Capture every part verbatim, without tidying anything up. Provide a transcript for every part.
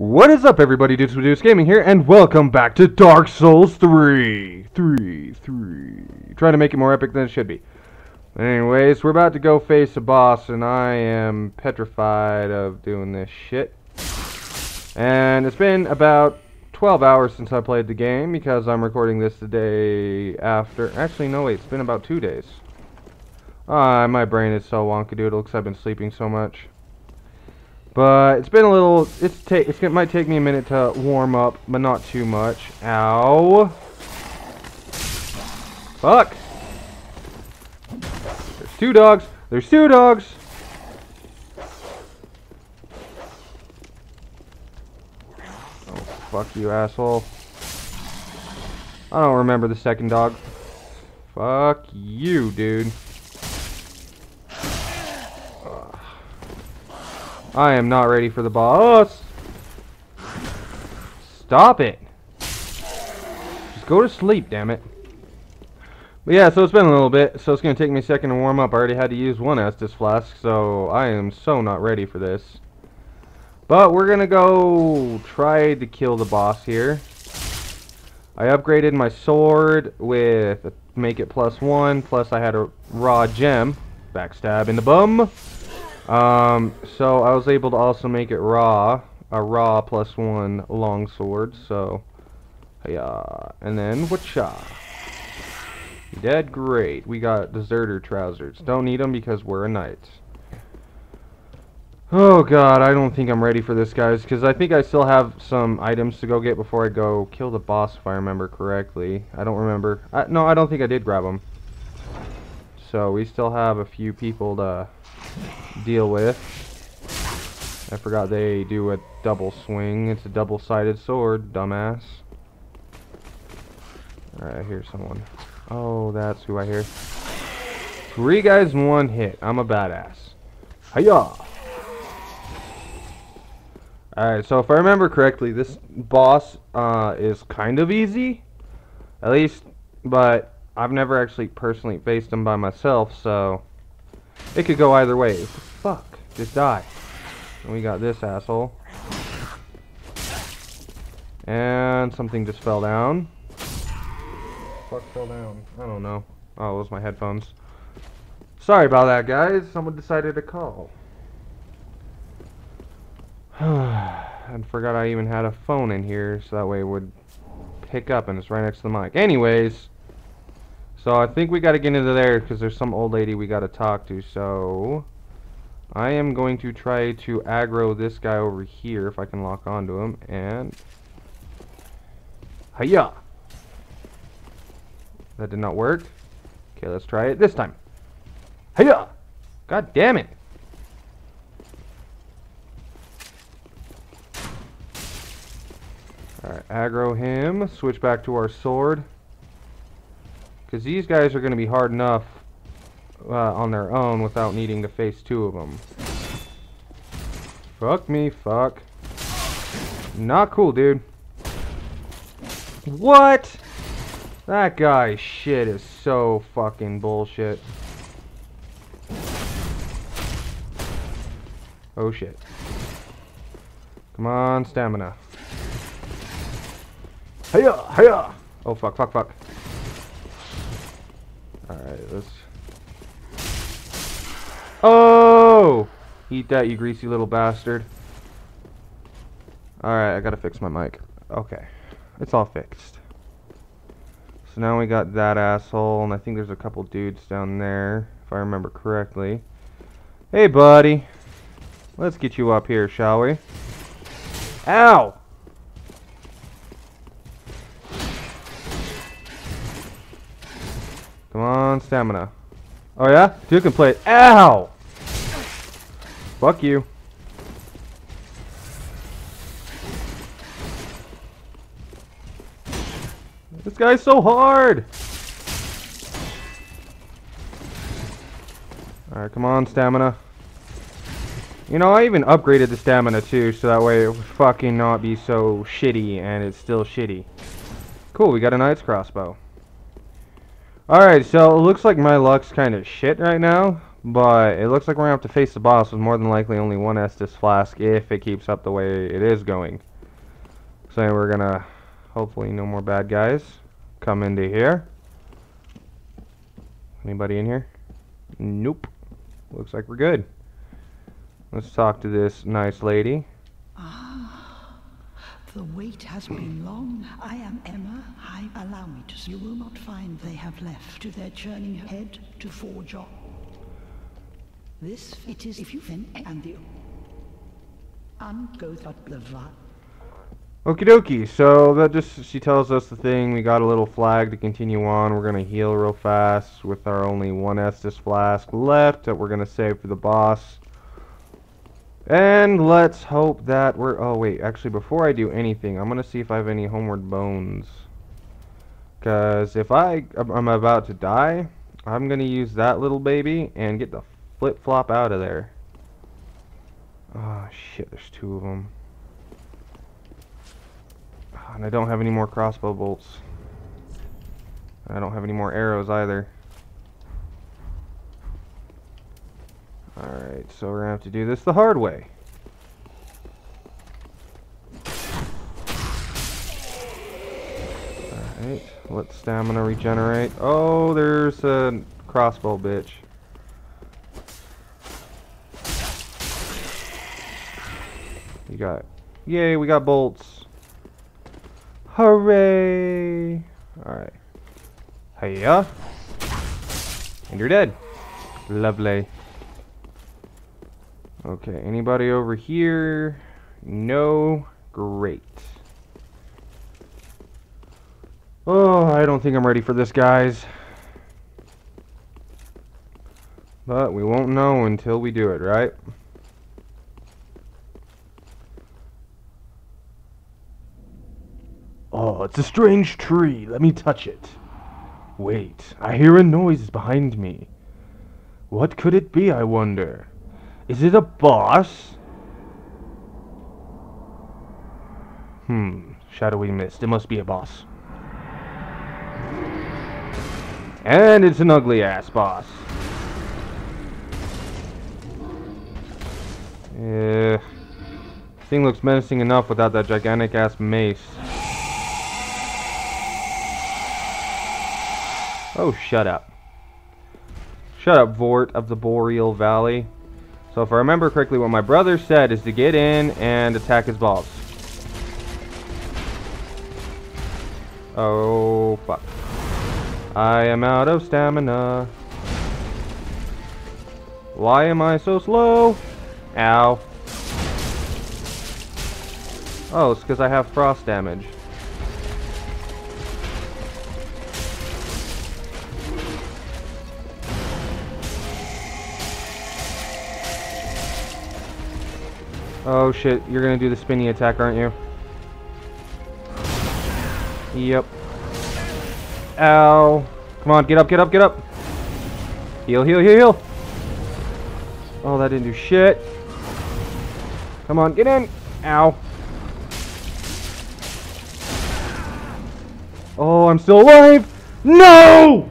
What is up, everybody? Dous Gaming here, and welcome back to Dark Souls three. three, three. Trying to make it more epic than it should be. Anyways, we're about to go face a boss, and I am petrified of doing this shit. And it's been about twelve hours since I played the game, because I'm recording this the day after. Actually, no, wait, it's been about two days. Ah, uh, my brain is so wonkadoodle because I've been sleeping so much. But it's been a little, it's ta it's, it might take me a minute to warm up, but not too much. Ow. Fuck. There's two dogs. There's two dogs. Oh, fuck you, asshole. I don't remember the second dog. Fuck you, dude. I am not ready for the boss. Stop it. Just go to sleep, damn it. But yeah, so it's been a little bit, so it's going to take me a second to warm up. I already had to use one Estus Flask, so I am so not ready for this. But we're going to go try to kill the boss here. I upgraded my sword with a make it plus one, plus I had a raw gem. Backstab in the bum. Um, so I was able to also make it raw, a raw plus one longsword, so, yeah, and then whatcha? You dead? Great. We got deserter trousers. Don't need them because we're a knight. Oh god, I don't think I'm ready for this, guys, because I think I still have some items to go get before I go kill the boss, if I remember correctly. I don't remember. I, no, I don't think I did grab them. So we still have a few people to deal with. I forgot they do a double swing. It's a double-sided sword, dumbass. Alright, I hear someone. Oh, that's who I hear. Three guys in one hit. I'm a badass. Hiya! Alright, so if I remember correctly, this boss uh, is kind of easy. At least, but I've never actually personally faced him by myself, so it could go either way. What the fuck? Just die. And we got this asshole. And something just fell down. Fuck fell down. I don't know. Oh, it was my headphones. Sorry about that, guys. Someone decided to call. I forgot I even had a phone in here, so that way it would pick up, and it's right next to the mic. Anyways. So I think we gotta get into there because there's some old lady we gotta talk to, so I am going to try to aggro this guy over here if I can lock onto him, and hiya! That did not work. Okay, let's try it this time. Hiya! God damn it! Alright, aggro him, switch back to our sword. Because these guys are going to be hard enough uh, on their own without needing to face two of them. Fuck me, fuck. Not cool, dude. What? That guy's shit is so fucking bullshit. Oh shit. Come on, stamina. Hiya, hiya! Oh fuck, fuck, fuck. Alright, let's... Oh! Eat that, you greasy little bastard. Alright, I gotta fix my mic. Okay. It's all fixed. So now we got that asshole, and I think there's a couple dudes down there, if I remember correctly. Hey, buddy. Let's get you up here, shall we? Ow! Come on, stamina. Oh yeah? Dude can play it. Ow! Fuck you. This guy's so hard! Alright, come on, stamina. You know, I even upgraded the stamina too, so that way it would fucking not be so shitty, and it's still shitty. Cool, we got a knight's crossbow. Alright, so it looks like my luck's kind of shit right now, But it looks like we're going to have to face the boss with more than likely only one Estus Flask if it keeps up the way it is going. So we're going to, hopefully no more bad guys come into here. Anybody in here? Nope. Looks like we're good. Let's talk to this nice lady. Ah, the wait has been long. I am Emma. Hi, allow me to see. You will not find they have left to their churning head to forge on. This it is if you fin and the ungoes up the va. Okie dokie. So that just she tells us the thing. We got a little flag to continue on. We're gonna heal real fast with our only one Estus Flask left that we're gonna save for the boss. And let's hope that we're. Oh wait, actually, before I do anything, I'm gonna see if I have any homeward bones. Cause if I I'm about to die, I'm gonna use that little baby and get the flip-flop out of there. Oh shit, there's two of them. And I don't have any more crossbow bolts. I don't have any more arrows either. Alright, so we're gonna have to do this the hard way. Alright, let stamina regenerate. Oh, there's a crossbow bitch. You got, yay, we got bolts. Hooray! Alright. Hiya! And you're dead. Lovely. Okay, anybody over here? No? Great. Oh, I don't think I'm ready for this, guys. But we won't know until we do it, right? Oh, it's a strange tree. Let me touch it. Wait, I hear a noise behind me. What could it be, I wonder? Is it a boss? Hmm, shadowy mist. It must be a boss. And it's an ugly ass boss. Yeah. This thing looks menacing enough without that gigantic ass mace. Oh, shut up. Shut up, Vordt of the Boreal Valley. So if I remember correctly, what my brother said is to get in and attack his balls. Oh, fuck. I am out of stamina. Why am I so slow? Ow. Oh, it's because I have frost damage. Oh shit, you're gonna do the spinny attack, aren't you? Yep. Ow. Come on, get up, get up, get up. Heal, heal, heal, heal. Oh, that didn't do shit. Come on, get in. Ow. Oh, I'm still alive. No!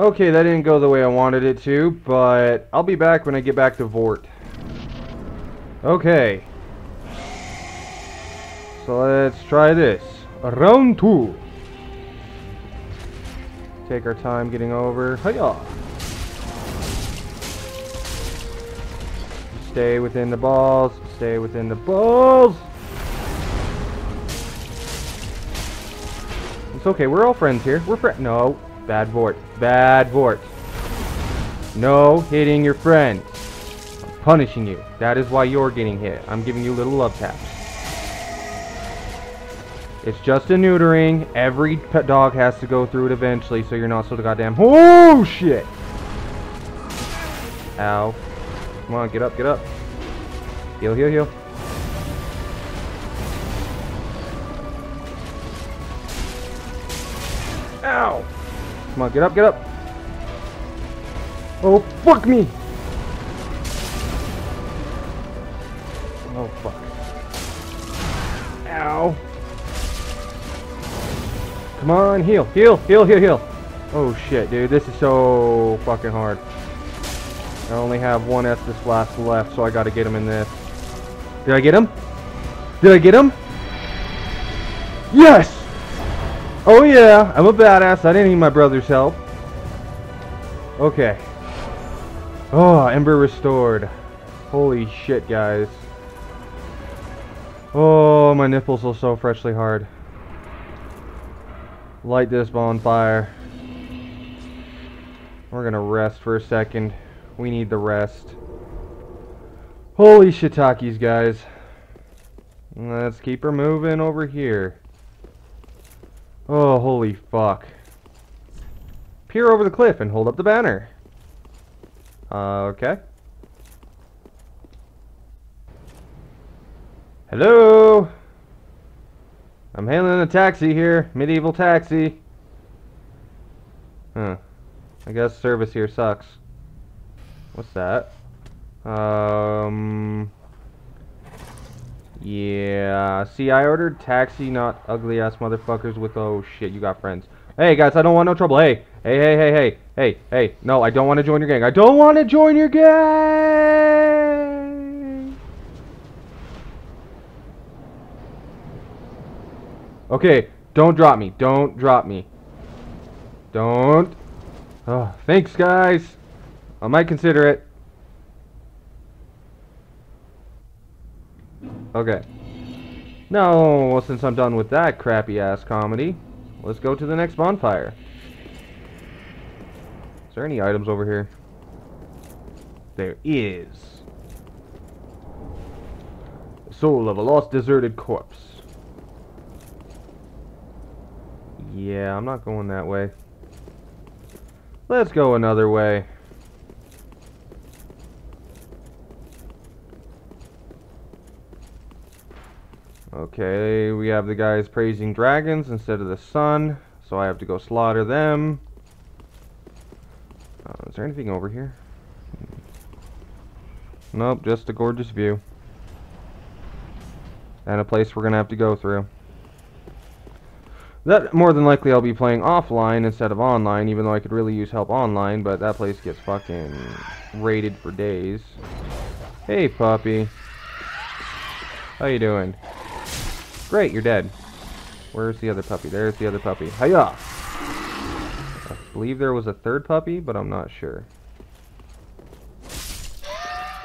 Okay, that didn't go the way I wanted it to, but I'll be back when I get back to Vordt. Okay. So let's try this. Round two. Take our time getting over. Hiya! Stay within the balls. Stay within the balls. It's okay, we're all friends here. We're friends. No. Bad Vordt. Bad Vordt. No hitting your friend. I'm punishing you. That is why you're getting hit. I'm giving you little love taps. It's just a neutering. Every pet dog has to go through it eventually, so you're not so goddamn. Oh shit! Ow. Come on, get up, get up. Heal, heal, heal. Ow! Come on, get up, get up. Oh, fuck me. Oh, fuck. Come on, heal, heal, heal, heal, heal. Oh shit, dude, this is so fucking hard. I only have one Estus Flask left, so I gotta get him in this. Did I get him? Did I get him? Yes! Oh yeah, I'm a badass. I didn't need my brother's help. Okay. Oh, Ember restored. Holy shit, guys. Oh, my nipples are so freshly hard. Light this bonfire. We're gonna rest for a second. We need the rest. Holy shiitakes, guys. Let's keep her moving over here. Oh, holy fuck. Peer over the cliff and hold up the banner. Uh, okay. Hello? I'm hailing a taxi here. Medieval taxi. Huh. I guess service here sucks. What's that? Um... Yeah... See, I ordered taxi, not ugly-ass motherfuckers with... Oh, shit, you got friends. Hey, guys, I don't want no trouble. Hey, hey, hey, hey, hey, hey, hey. No, I don't want to join your gang. I don't want to join your gang! Okay, don't drop me. Don't drop me. Don't. Oh, thanks, guys. I might consider it. Okay. Now, since I'm done with that crappy-ass comedy, let's go to the next bonfire. Is there any items over here? There is. The soul of a lost, deserted corpse. Yeah, I'm not going that way. Let's go another way. Okay, we have the guys praising dragons instead of the sun, so I have to go slaughter them. Uh, is there anything over here? Nope, just a gorgeous view. And a place we're going to have to go through. That, more than likely, I'll be playing offline instead of online, even though I could really use help online, but that place gets fucking raided for days. Hey, puppy. How you doing? Great, you're dead. Where's the other puppy? There's the other puppy. Hiya! I believe there was a third puppy, but I'm not sure.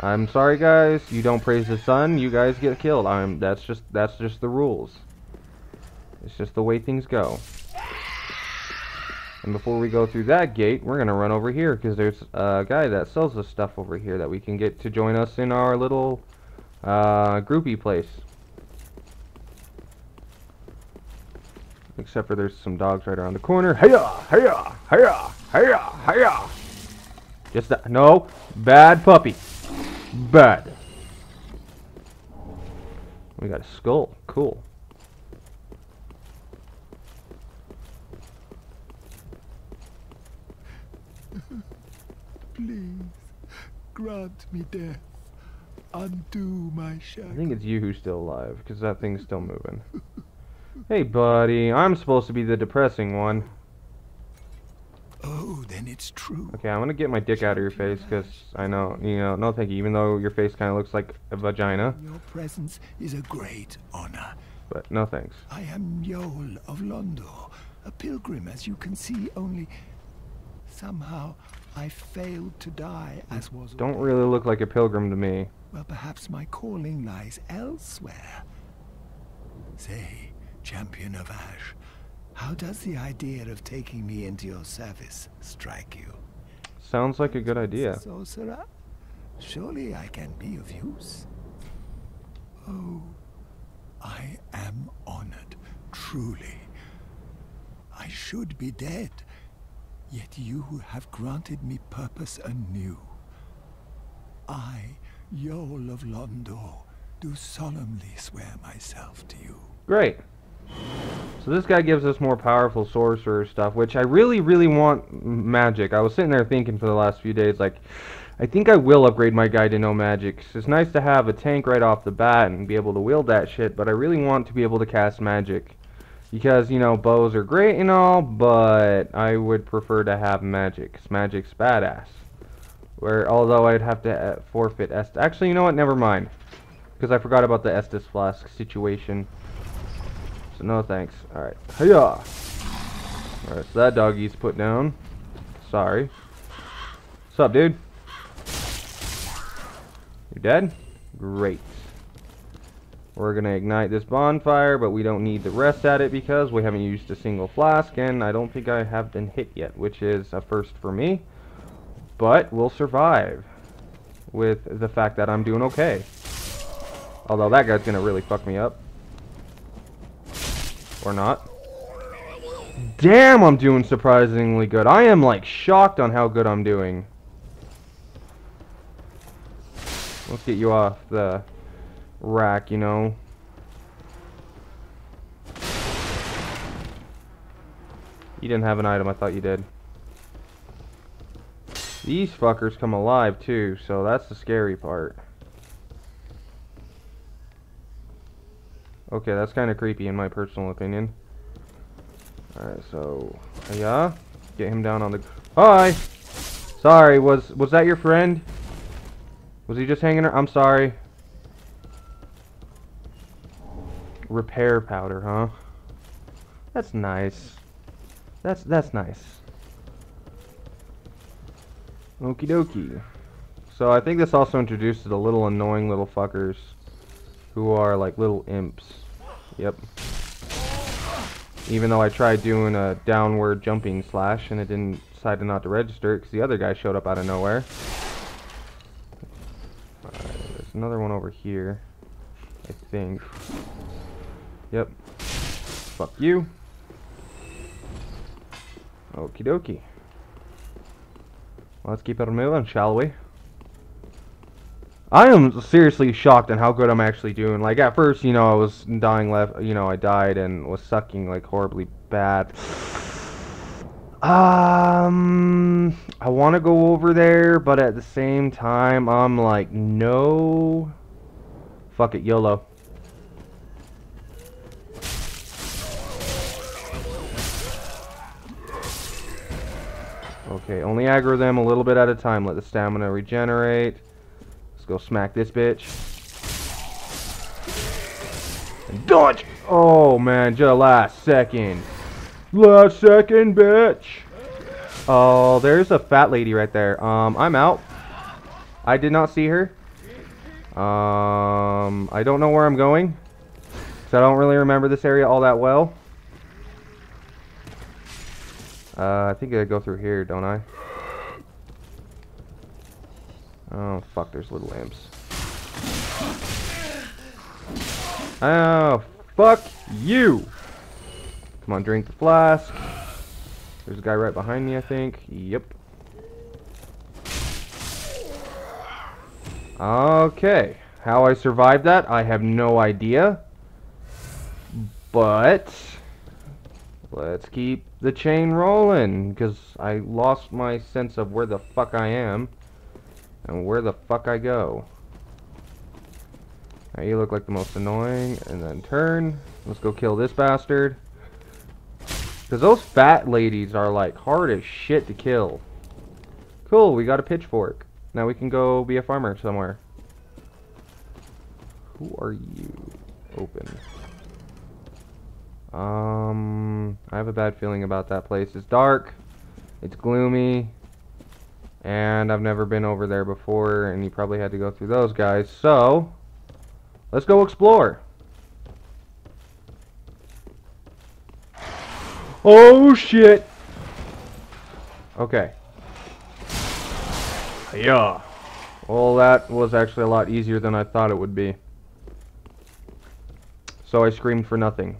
I'm sorry, guys. You don't praise the sun, you guys get killed. I'm. That's just. That's just the rules. It's just the way things go. And before we go through that gate, we're gonna run over here because there's a guy that sells us stuff over here that we can get to join us in our little uh, groupie place. Except for there's some dogs right around the corner. Hiya! Hiya! Hiya! Hiya! Hiya! Just that. No! Bad puppy! Bad! We got a skull. Cool. Please, grant me death. Undo my shackles. I think it's you who's still alive, because that thing's still moving. Hey, buddy. I'm supposed to be the depressing one. Oh, then it's true. Okay, I'm gonna get my dick out of your face, because I know, you know, no thank you, even though your face kind of looks like a vagina. Your presence is a great honor. But no thanks. I am Yoel of Londor, a pilgrim, as you can see, only somehow I failed to die as was... Don't really look like a pilgrim to me. Well, perhaps my calling lies elsewhere. Say... Champion of Ash, how does the idea of taking me into your service strike you? Sounds like a good idea. Sorcerer, surely I can be of use. Oh, I am honored, truly. I should be dead, yet you have granted me purpose anew. I, Yoel of Londor, do solemnly swear myself to you. Great. So this guy gives us more powerful sorcerer stuff, which I really, really want magic. I was sitting there thinking for the last few days, like, I think I will upgrade my guy to no magic. It's nice to have a tank right off the bat and be able to wield that shit, but I really want to be able to cast magic. Because, you know, bows are great and all, but I would prefer to have magic. Because magic's badass. Where, although I'd have to forfeit Estus. Actually, you know what? Never mind. Because I forgot about the Estus Flask situation. So, no thanks. Alright. Hiya! Alright, so that doggy's put down. Sorry. What's up, dude? You dead? Great. We're going to ignite this bonfire, but we don't need the rest at it because we haven't used a single flask, and I don't think I have been hit yet, which is a first for me. But we'll survive with the fact that I'm doing okay. Although that guy's going to really fuck me up. Or not. Damn, I'm doing surprisingly good. I am, like, shocked on how good I'm doing. Let's get you off the rack, you know. You didn't have an item, I thought you did. These fuckers come alive too, so that's the scary part. Okay, that's kind of creepy in my personal opinion. Alright, so yeah, get him down on the... Hi! Sorry, was was that your friend? Was he just hanging around? I'm sorry. Repair powder, huh? That's nice. That's that's nice. Okie dokie. So I think this also introduces the little annoying little fuckers who are like little imps. Yep. Even though I tried doing a downward jumping slash and it didn't decide not to register it because the other guy showed up out of nowhere. Alright, there's another one over here, I think. Yep. Fuck you. Okie dokie. Let's keep it moving, shall we? I am seriously shocked on how good I'm actually doing. Like, at first, you know, I was dying left, you know, I died and was sucking, like, horribly bad. Um, I want to go over there, but at the same time, I'm like, no. Fuck it, YOLO. Okay, only aggro them a little bit at a time. Let the stamina regenerate. Let's go smack this bitch. And dodge! Oh, man, just last second. Last second, bitch! Oh, there's a fat lady right there. Um, I'm out. I did not see her. Um, I don't know where I'm going. Because I don't really remember this area all that well. Uh, I think I go through here, don't I? Oh, fuck, there's little imps. Oh, fuck you! Come on, drink the flask. There's a guy right behind me, I think. Yep. Okay. How I survived that, I have no idea. But... let's keep the chain rolling, because I lost my sense of where the fuck I am and where the fuck I go. Now you look like the most annoying, and then turn. Let's go kill this bastard. Because those fat ladies are like hard as shit to kill. Cool, we got a pitchfork. Now we can go be a farmer somewhere. Who are you? Open. Um, I have a bad feeling about that place. It's dark, it's gloomy, and I've never been over there before, and you probably had to go through those guys, so let's go explore. Oh shit! Okay. Yeah. Well, that was actually a lot easier than I thought it would be. So I screamed for nothing.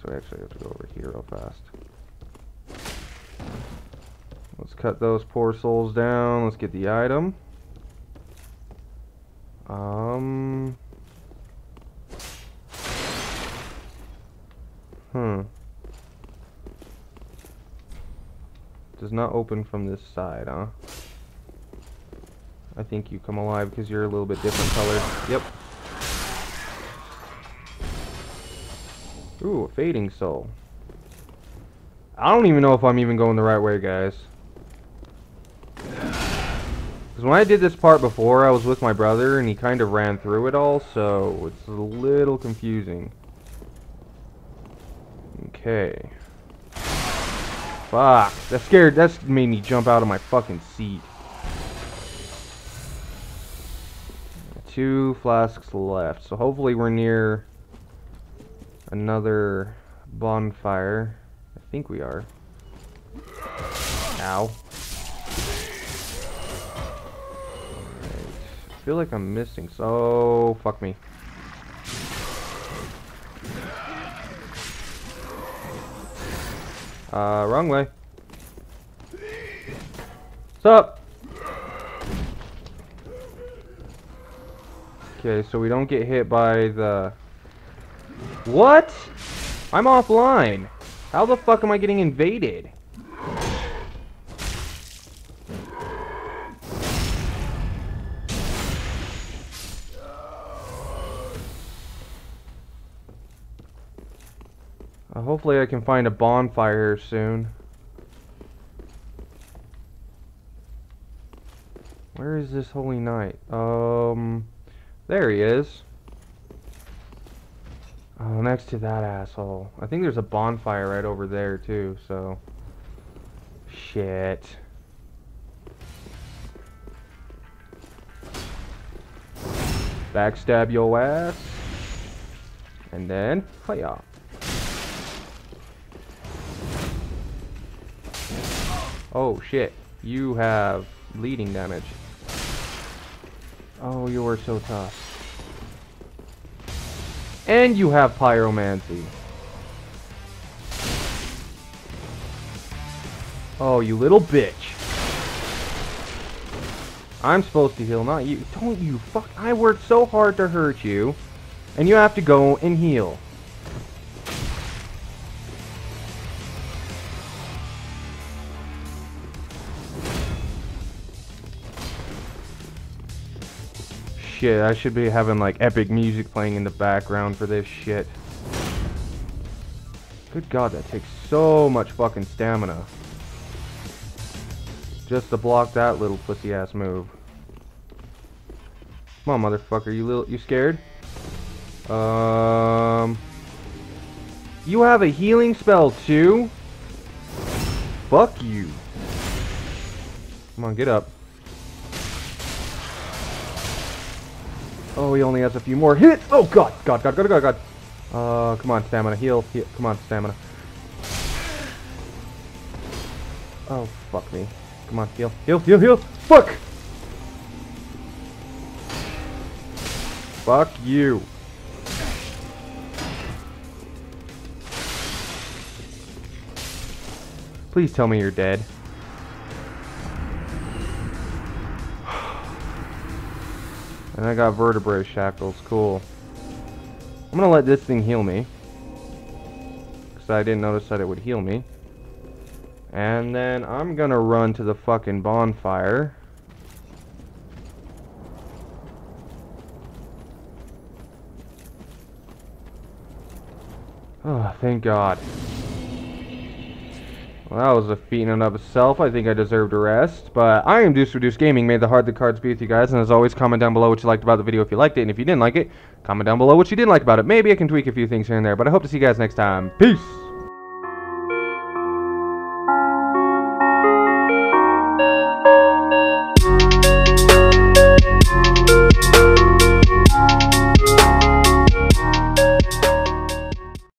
So I actually have to go over here real fast. Let's cut those poor souls down. Let's get the item. Um. Hmm. Does not open from this side, huh? I think you come alive because you're a little bit different color. Yep. Ooh, a fading soul. I don't even know if I'm even going the right way, guys. Because when I did this part before, I was with my brother, and he kind of ran through it all, so it's a little confusing. Okay. Fuck. That scared, that's made me jump out of my fucking seat. Two flasks left, so hopefully we're near another bonfire. I think we are. Ow. Alright. I feel like I'm missing. So, fuck me. Uh, wrong way. What's up? Okay, so we don't get hit by the... What? I'm offline. How the fuck am I getting invaded? Uh, hopefully I can find a bonfire soon. Where is this holy knight? Um, there he is. Oh, next to that asshole. I think there's a bonfire right over there, too, so... Shit. Backstab your ass. And then, hi-ya. Oh, shit. You have bleeding damage. Oh, you are so tough. And you have pyromancy. Oh, you little bitch. I'm supposed to heal, not you. Don't you fuck. I worked so hard to hurt you. And you have to go and heal. Shit, I should be having like epic music playing in the background for this shit. Good god, that takes so much fucking stamina. Just to block that little pussy ass move. Come on, motherfucker, you little you scared? Um You have a healing spell too? Fuck you. Come on, get up. Oh, he only has a few more hits. Oh, God, God, God, God, God, God. Uh, come on, stamina. Heal. Heal. Come on, stamina. Oh, fuck me. Come on, heal. Heal, heal, heal. Fuck! Fuck you. Please tell me you're dead. And I got vertebrae shackles, cool. I'm gonna let this thing heal me. Because I didn't notice that it would heal me. And then I'm gonna run to the fucking bonfire. Oh, thank God. Well, that was a feat in and of itself. I think I deserved a rest. But I am Dous from Dous Gaming. May the heart of the cards be with you guys. And as always, comment down below what you liked about the video if you liked it. And if you didn't like it, comment down below what you didn't like about it. Maybe I can tweak a few things here and there. But I hope to see you guys next time. Peace!